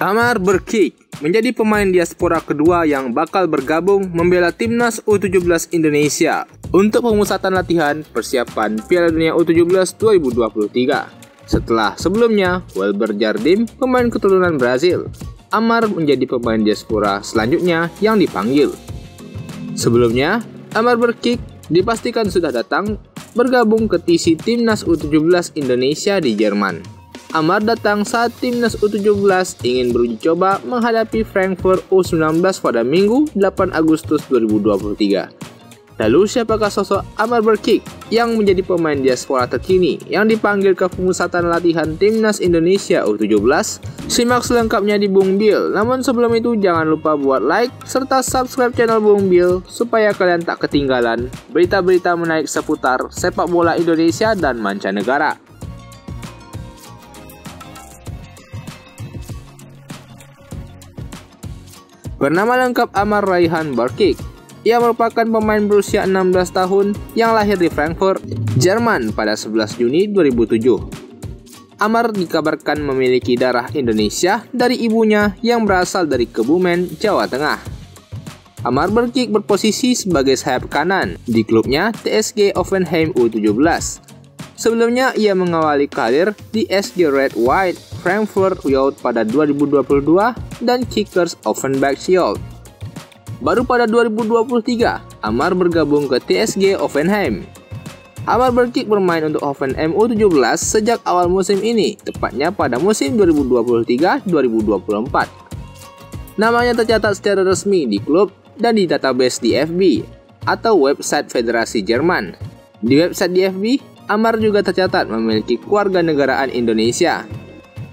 Amar Brkic menjadi pemain diaspora kedua yang bakal bergabung membela Timnas U17 Indonesia untuk pemusatan latihan persiapan Piala Dunia U17 2023. Setelah sebelumnya Welber Jardim, pemain keturunan Brazil, Amar menjadi pemain diaspora selanjutnya yang dipanggil. Sebelumnya, Amar Brkic dipastikan sudah datang bergabung ke TC Timnas U17 Indonesia di Jerman. Amar datang saat Timnas U17 ingin beruji coba menghadapi Frankfurt U19 pada Minggu 8 Agustus 2023. Lalu siapakah sosok Amar Brkic yang menjadi pemain diaspora terkini yang dipanggil ke pemusatan latihan Timnas Indonesia U17? Simak selengkapnya di Bung Biel. Namun sebelum itu jangan lupa buat like serta subscribe channel Bung Biel supaya kalian tak ketinggalan berita-berita menarik seputar sepak bola Indonesia dan mancanegara. Bernama lengkap Amar Rayhan Brkic. Ia merupakan pemain berusia 16 tahun yang lahir di Frankfurt, Jerman pada 11 Juni 2007. Amar dikabarkan memiliki darah Indonesia dari ibunya yang berasal dari Kebumen, Jawa Tengah. Amar Brkic berposisi sebagai sayap kanan di klubnya TSG Hoffenheim U17. Sebelumnya ia mengawali karir di SG Red White Frankfurt World pada 2022 dan Kickers Offenbach. Baru pada 2023, Amar bergabung ke TSG Hoffenheim. Amar Brkic bermain untuk Hoffenheim U17 sejak awal musim ini, tepatnya pada musim 2023-2024. Namanya tercatat secara resmi di klub dan di database DFB atau website Federasi Jerman. Di website DFB, Amar juga tercatat memiliki kewarganegaraan Indonesia.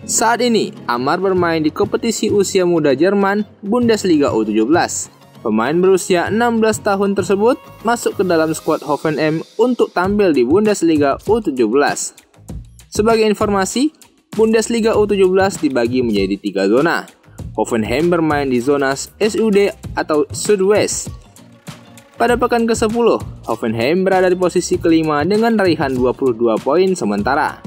Saat ini, Amar bermain di kompetisi usia muda Jerman Bundesliga U17. Pemain berusia 16 tahun tersebut masuk ke dalam skuad Hoffenheim untuk tampil di Bundesliga U17. Sebagai informasi, Bundesliga U17 dibagi menjadi 3 zona. Hoffenheim bermain di zona SUD atau Südwest. Pada pekan ke-10, Hoffenheim berada di posisi kelima dengan raihan 22 poin sementara.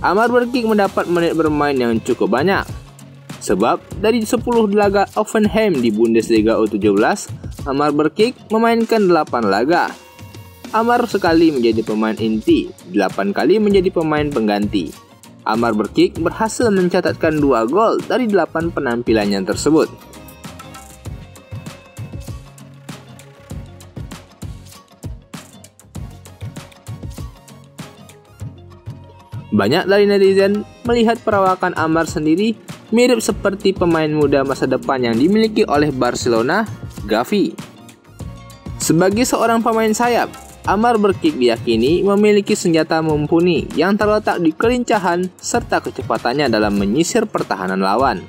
Amar Brkic mendapat menit bermain yang cukup banyak. Sebab dari 10 laga Hoffenheim di Bundesliga U17, Amar Brkic memainkan 8 laga. Amar sekali menjadi pemain inti, 8 kali menjadi pemain pengganti. Amar Brkic berhasil mencatatkan 2 gol dari 8 penampilannya tersebut. Banyak dari netizen melihat perawakan Amar sendiri mirip seperti pemain muda masa depan yang dimiliki oleh Barcelona, Gavi. Sebagai seorang pemain sayap, Amar Brkic diyakini memiliki senjata mumpuni yang terletak di kelincahan serta kecepatannya dalam menyisir pertahanan lawan.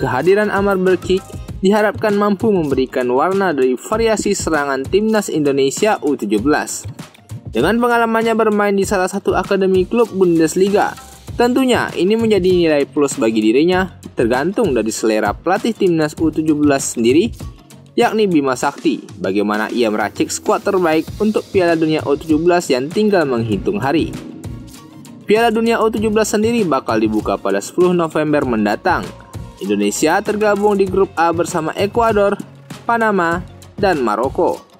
Kehadiran Amar Brkic diharapkan mampu memberikan warna dari variasi serangan Timnas Indonesia U17. Dengan pengalamannya bermain di salah satu akademi klub Bundesliga, tentunya ini menjadi nilai plus bagi dirinya tergantung dari selera pelatih Timnas U17 sendiri, yakni Bima Sakti, bagaimana ia meracik skuad terbaik untuk Piala Dunia U17 yang tinggal menghitung hari. Piala Dunia U17 sendiri bakal dibuka pada 10 November mendatang. Indonesia tergabung di grup A bersama Ekuador, Panama, dan Maroko.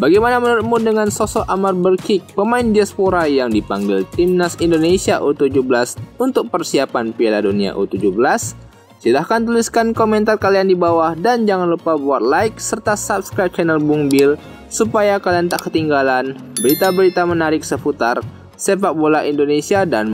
Bagaimana menurutmu dengan sosok Amar Brkic, pemain diaspora yang dipanggil Timnas Indonesia U17 untuk persiapan Piala Dunia U17? Silahkan tuliskan komentar kalian di bawah dan jangan lupa buat like serta subscribe channel Bung Biel supaya kalian tak ketinggalan berita-berita menarik seputar sepak bola Indonesia dan